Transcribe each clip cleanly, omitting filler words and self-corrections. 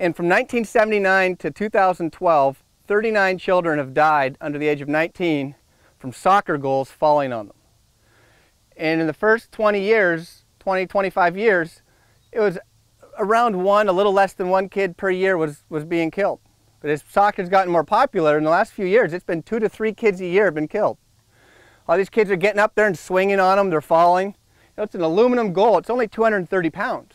And from 1979 to 2012, 39 children have died under the age of 19 from soccer goals falling on them. And in the first 20, 25 years, it was around one, a little less than one kid per year was being killed. But as soccer's gotten more popular in the last few years, it's been 2 to 3 kids a year have been killed. All these kids are getting up there and swinging on them, they're falling. You know, it's an aluminum goal, it's only 230 pounds.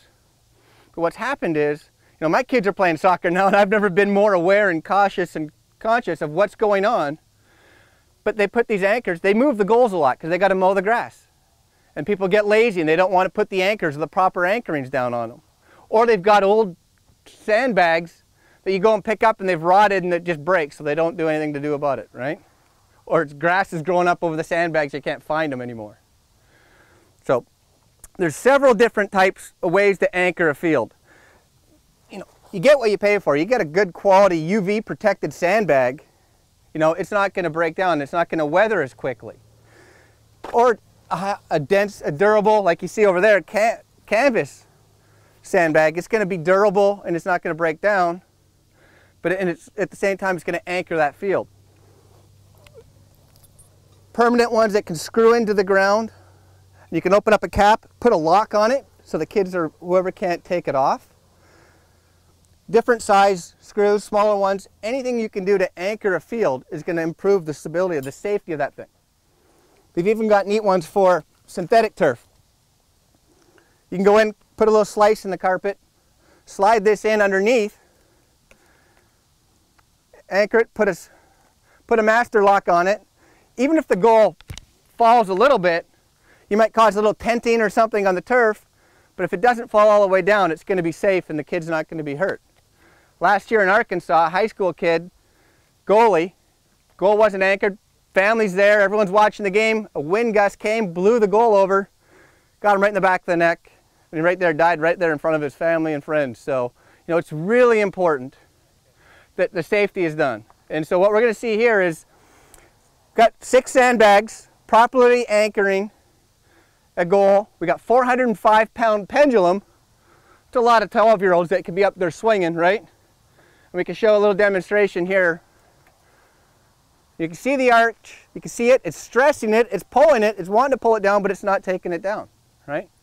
But what's happened is, you know, my kids are playing soccer now and I've never been more aware and cautious and conscious of what's going on. But they put these anchors, they move the goals a lot because they got to mow the grass. And people get lazy and they don't want to put the anchors or the proper anchorings down on them. Or they've got old sandbags that you go and pick up and they've rotted and it just breaks, so they don't do anything to do about it, right? Or it's grass is growing up over the sandbags, you can't find them anymore. So there's several different types of ways to anchor a field. You know, you get what you pay for. You get a good quality UV protected sandbag, you know, it's not going to break down, it's not going to weather as quickly. Or a dense, a durable, like you see over there, canvas sandbag. It's going to be durable and it's not going to break down, but it's, at the same time, it's going to anchor that field. Permanent ones that can screw into the ground. You can open up a cap, put a lock on it so the kids or whoever can't take it off. Different size screws, smaller ones, anything you can do to anchor a field is going to improve the stability, the safety of that thing. We've even got neat ones for synthetic turf. You can go in, put a little slice in the carpet, slide this in underneath, anchor it, put a master lock on it. Even if the goal falls a little bit, you might cause a little tenting or something on the turf, but if it doesn't fall all the way down, it's going to be safe and the kid's not going to be hurt. Last year in Arkansas, a high school kid, goalie, goal wasn't anchored, family's there, everyone's watching the game, a wind gust came, blew the goal over, got him right in the back of the neck, and he right there died right there in front of his family and friends. So, you know, it's really important that the safety is done. And so what we're going to see here is got 6 sandbags properly anchoring a goal. We got 405-pound pendulum. It's a lot of 12-year-olds that could be up there swinging, right? And we can show a little demonstration here. You can see the arch. You can see it. It's stressing it. It's pulling it. It's wanting to pull it down, but it's not taking it down, right?